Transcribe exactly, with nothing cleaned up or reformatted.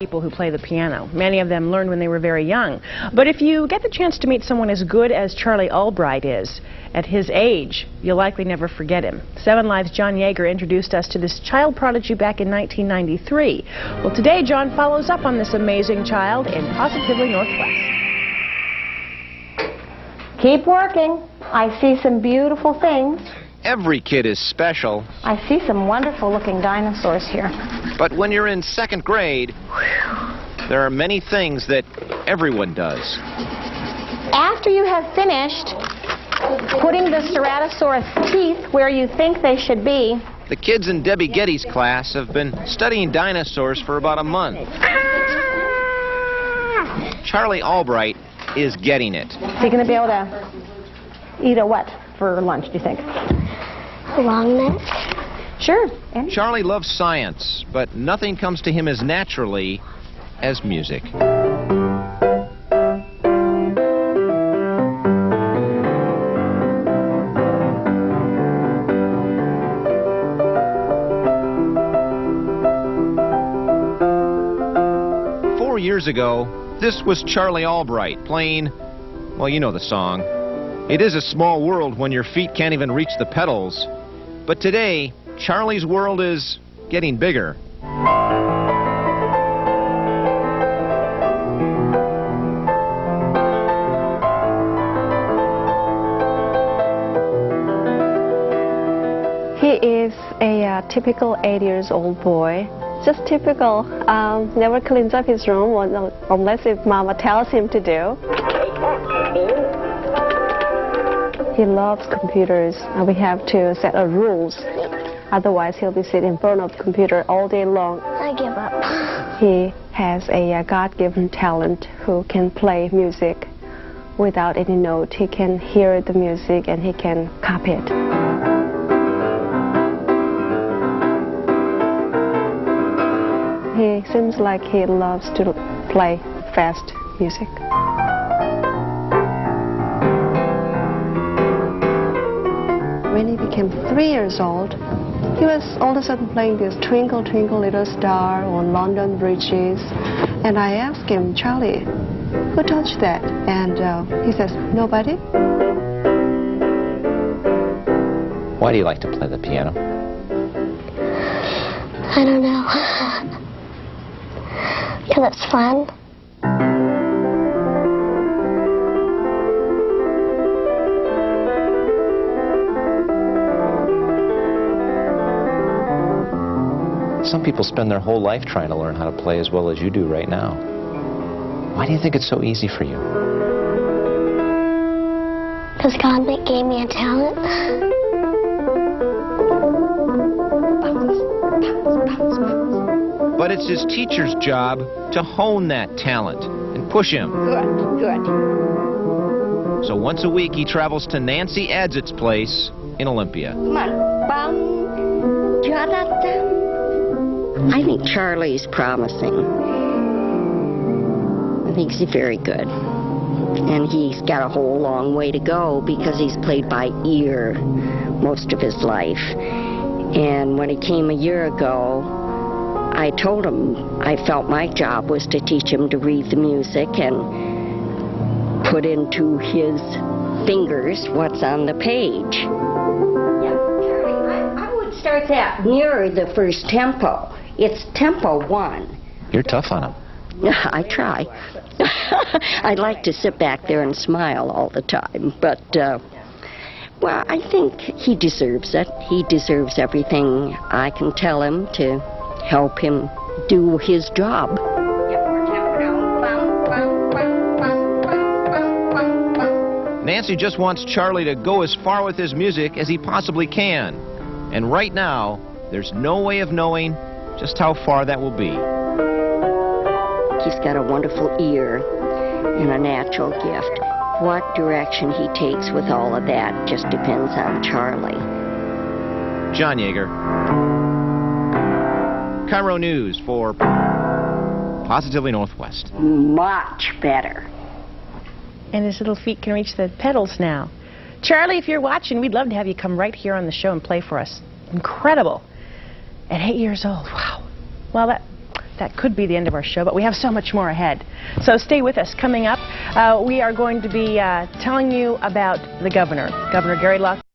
People who play the piano. Many of them learned when they were very young. But if you get the chance to meet someone as good as Charlie Albright is, at his age, you'll likely never forget him. Seven Live's John Yeager introduced us to this child prodigy back in nineteen ninety-three. Well, today John follows up on this amazing child in Positively Northwest. Keep working. I see some beautiful things. Every kid is special. I see some wonderful looking dinosaurs here. But when you're in second grade, there are many things that everyone does. After you have finished putting the Ceratosaurus teeth where you think they should be. The kids in Debbie Getty's class have been studying dinosaurs for about a month. Ah! Charlie Albright is getting it. Is he going to be able to eat a what for lunch, do you think? A long neck? Sure. Andy? Charlie loves science, but nothing comes to him as naturally as music. Four years ago, this was Charlie Albright playing, well, you know the song. It is a small world when your feet can't even reach the pedals. But today, Charlie's world is getting bigger. He is a uh, typical eight years old boy. Just typical, um, never cleans up his room unless if mama tells him to do. He loves computers, and we have to set a rules. Otherwise, he'll be sitting in front of the computer all day long. I give up. He has a uh, God-given talent who can play music without any note. He can hear the music, and he can copy it. He seems like he loves to play fast music. When he became three years old, he was all of a sudden playing this Twinkle Twinkle Little Star or London Bridges. And I asked him, Charlie, who taught you that? And uh, he says, nobody. Why do you like to play the piano? I don't know. Because it's fun. Some people spend their whole life trying to learn how to play as well as you do right now. Why do you think it's so easy for you? Because God gave me a talent. But it's his teacher's job to hone that talent and push him. Good, good. So once a week he travels to Nancy Adsit's place in Olympia. Come on. Jonathan. I think Charlie's promising. I think he's very good. And he's got a whole long way to go because he's played by ear most of his life. And when he came a year ago, I told him I felt my job was to teach him to read the music and put into his fingers what's on the page. Yeah, I would start that nearer the first tempo. It's tempo one. You're tough on him. I try. I like to sit back there and smile all the time. But, uh, well, I think he deserves it. He deserves everything I can tell him to help him do his job. Nancy just wants Charlie to go as far with his music as he possibly can. And right now, there's no way of knowing just how far that will be. He's got a wonderful ear and a natural gift. What direction he takes with all of that just depends on Charlie. John Yeager, KIRO News for Positively Northwest. Much better. And his little feet can reach the pedals now. Charlie, if you're watching, we'd love to have you come right here on the show and play for us. Incredible. At eight years old, wow. Well, that, that could be the end of our show, but we have so much more ahead. So stay with us. Coming up, uh, we are going to be uh, telling you about the governor, Governor Gary Locke.